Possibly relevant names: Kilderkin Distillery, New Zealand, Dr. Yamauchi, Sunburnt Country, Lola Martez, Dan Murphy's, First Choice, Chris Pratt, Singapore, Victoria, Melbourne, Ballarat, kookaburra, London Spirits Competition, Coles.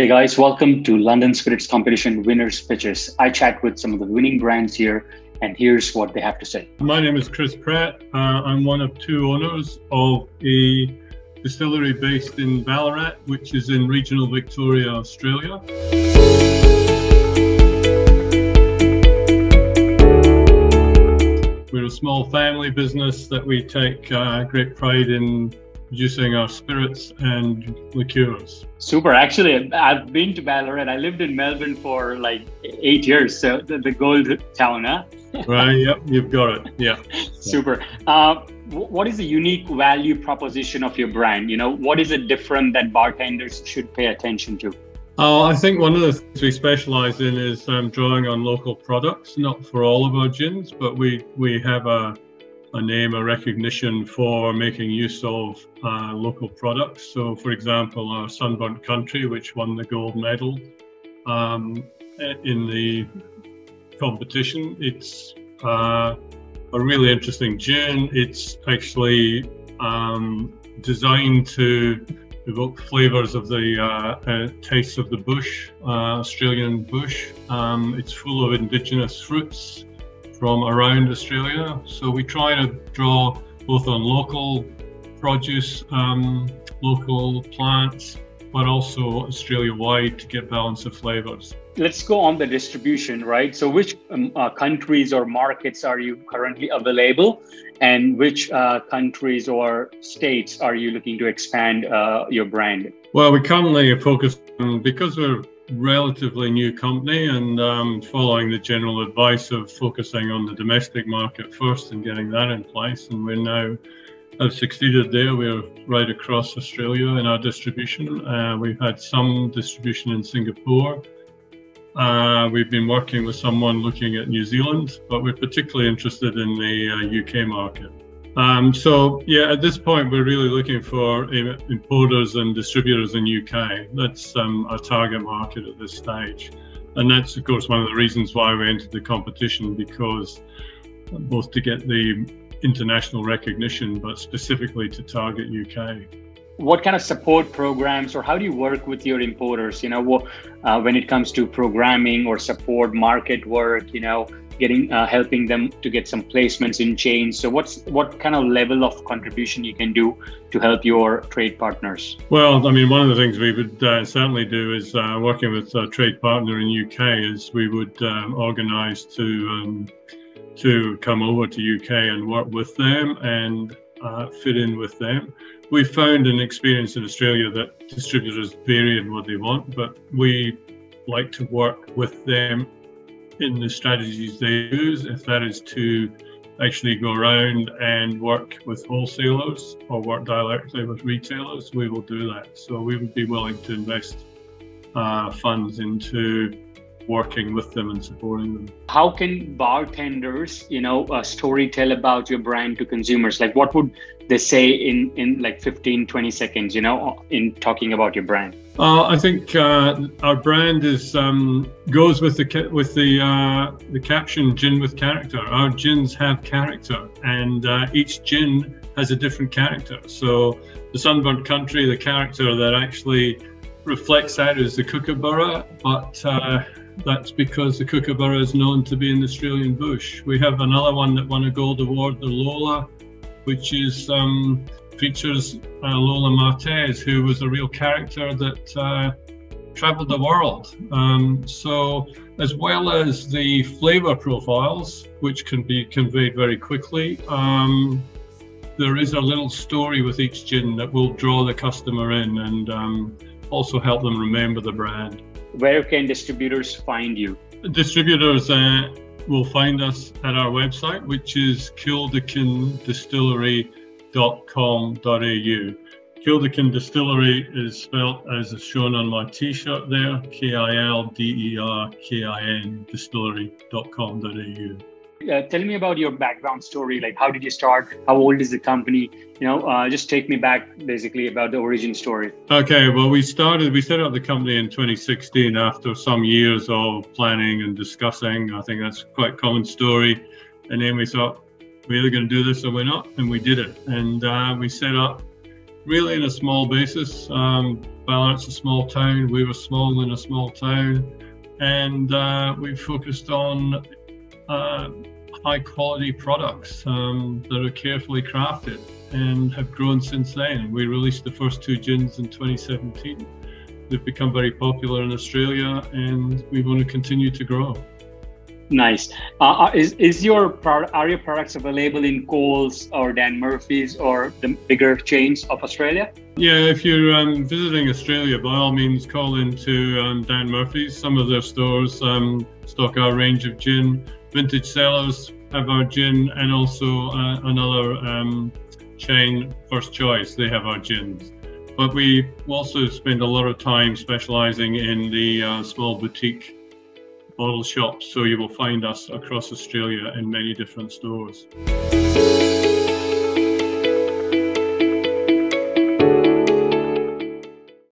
Hey guys, welcome to London Spirits Competition Winners Pitches. I chat with some of the winning brands here, and here's what they have to say. My name is Chris Pratt. I'm one of two owners of a distillery based in Ballarat, which is in regional Victoria, Australia. We're a small family business that we take great pride in producing our spirits and liqueurs. Super. Actually, I've been to Ballarat. I lived in Melbourne for like 8 years, so the gold town, huh? Right, yep, you've got it, yeah. Super. What is the unique value proposition of your brand? You know, what is it different that bartenders should pay attention to? I think one of the things we specialize in is drawing on local products, not for all of our gins, but we have a recognition for making use of local products. So for example, our Sunburnt Country, which won the gold medal in the competition, it's a really interesting gin. It's actually designed to evoke flavors of the taste of the bush, Australian bush. It's full of indigenous fruits from around Australia, so we try to draw both on local produce, local plants, but also Australia-wide to get balance of flavors. Let's go on the distribution, right? So which countries or markets are you currently available, and which countries or states are you looking to expand your brand? Well, we currently are focused on, because we're relatively new company and following the general advice of focusing on the domestic market first and getting that in place, and we now have succeeded there. We're right across Australia in our distribution. We've had some distribution in Singapore. We've been working with someone looking at New Zealand, but we're particularly interested in the UK market. So yeah, at this point we're really looking for importers and distributors in UK. That's our target market at this stage, and that's of course one of the reasons why we entered the competition, because both to get the international recognition but specifically to target UK. What kind of support programs, or how do you work with your importers, you know, when it comes to programming or support, market work, you know, getting helping them to get some placements in chains? So what kind of level of contribution you can do to help your trade partners? Well, I mean, one of the things we would certainly do is working with a trade partner in UK is we would organize to come over to UK and work with them and fit in with them. We found an experience in Australia that distributors vary in what they want, but we like to work with them in the strategies they use, if that is to actually go around and work with wholesalers or work directly with retailers, we will do that. So we would be willing to invest funds into working with them and supporting them. How can bartenders, you know, storytell about your brand to consumers? Like, what would they say in like 15, 20 seconds, you know, in talking about your brand? I think our brand is goes with the caption "Gin with Character." Our gins have character, and each gin has a different character. So, the Sunburnt Country, the character that actually reflects that is the kookaburra, but that's because the kookaburra is known to be in the Australian bush. We have another one that won a gold award, the Lola, which is features Lola Martez, who was a real character that traveled the world. So as well as the flavor profiles, which can be conveyed very quickly, there is a little story with each gin that will draw the customer in and also help them remember the brand. Where can distributors find you? Distributors will find us at our website, which is kilderkindistillery.com.au. Kilderkin Distillery is spelt as is shown on my t-shirt there, Kilderkin distillery.com.au. Tell me about your background story, like how did you start, how old is the company, you know, just take me back basically about the origin story. Okay, well we set up the company in 2016 after some years of planning and discussing. I think that's quite a common story, and then we thought, we're either going to do this or we're not, and we did it. And we set up really on a small basis. Ballarat's a small town, we were small in a small town, and we focused on high quality products that are carefully crafted and have grown since then. We released the first two gins in 2017. They've become very popular in Australia and we want to continue to grow. Nice. Are your products available in Coles or Dan Murphy's or the bigger chains of Australia? Yeah, if you're visiting Australia, by all means call into Dan Murphy's. Some of their stores stock our range of gin. Vintage Cellars have our gin, and also another chain, First Choice, they have our gins. But we also spend a lot of time specializing in the small boutique bottle shops, so you will find us across Australia in many different stores.